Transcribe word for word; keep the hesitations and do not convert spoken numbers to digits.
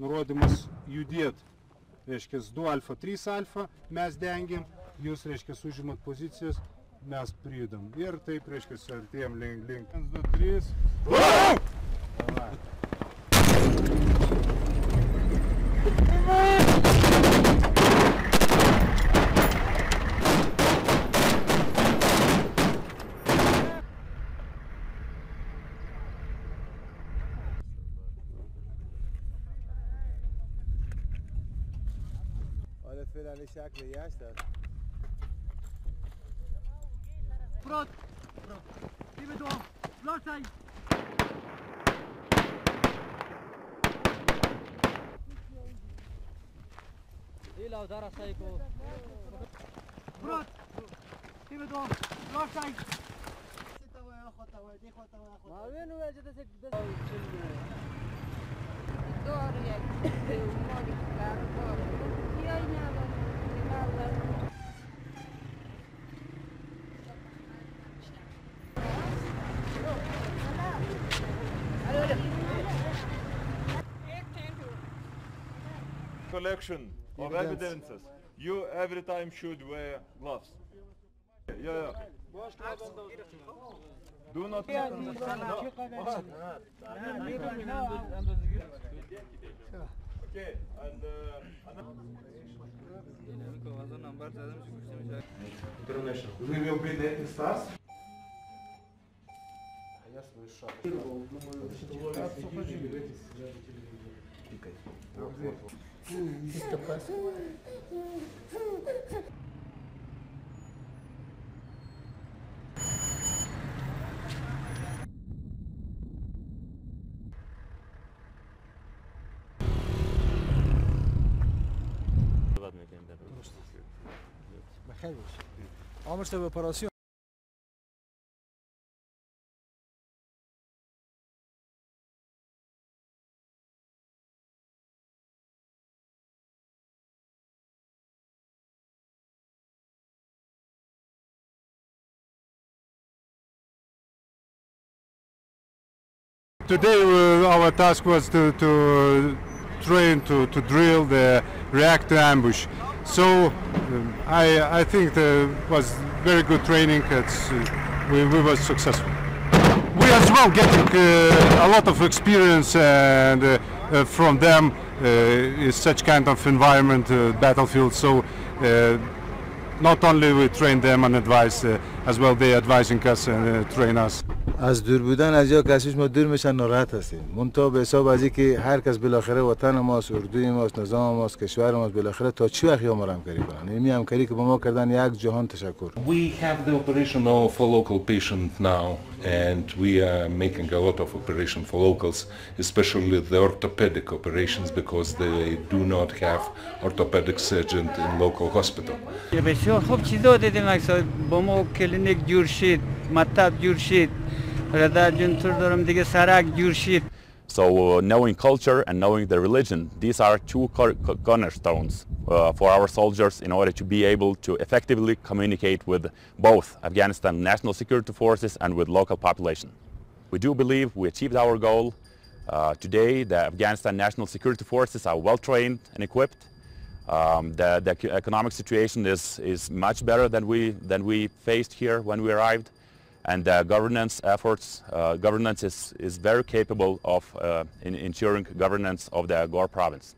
nurodymas judėti. Reiškia, du alfa, trys alfa mes dengiam, jūs, reiškia, užimat pozicijas, mes pridam. Ir taip, reiškia, artėjam link, link. vienas, du, trys. على شكل ياسر براد براد دي بدوم بلاتاي دي لو دار سايكو براد دي بدوم بلاتاي ستاوي خطوه دي خطوه خطوه ما وين وجدت سكده دور يا وماك كاربور يا نيا Collection of evidence. evidences. You every time should wear gloves. Yeah, yeah. Do not. Okay, and uh, we will be the stars. Я слышу. عمر شده به Today uh, our task was to, to train, to, to drill the react to ambush. So um, I, I think it was very good training, it's, uh, we, we were successful. We as well getting uh, a lot of experience and uh, uh, from them uh, is such kind of environment, uh, battlefield, so uh, not only we train them and advise, uh, as well they advising us and uh, train us. از دور بودن از جا کسیش ما دور میشن ناراحت هستیم. منطقه به حساب از اینکه هر کس بالاخره وطن ماست، اردوی ماست، نظام ماست، کشور ماست، بالاخره تا چی وقت ما همکاری کنن. این همکاری که با ما کردن یک جهان تشکر. We have the operation now for local patient now and we are making a lot of operation for locals, especially the orthopedic operations because they do not have orthopedic surgeon in local hospital. بسیار خوب چیزا دیدیم اکثر با ما کلینیک جور شد، مطب جور شد. So uh, knowing culture and knowing the religion, these are two cornerstones uh, for our soldiers in order to be able to effectively communicate with both Afghanistan National Security Forces and with local population. We do believe we achieved our goal. Uh, today the Afghanistan National Security Forces are well trained and equipped. Um, the, the economic situation is, is much better than we, than we faced here when we arrived. And uh, governance efforts, uh, governance is, is very capable of uh, in ensuring governance of the Ghor province.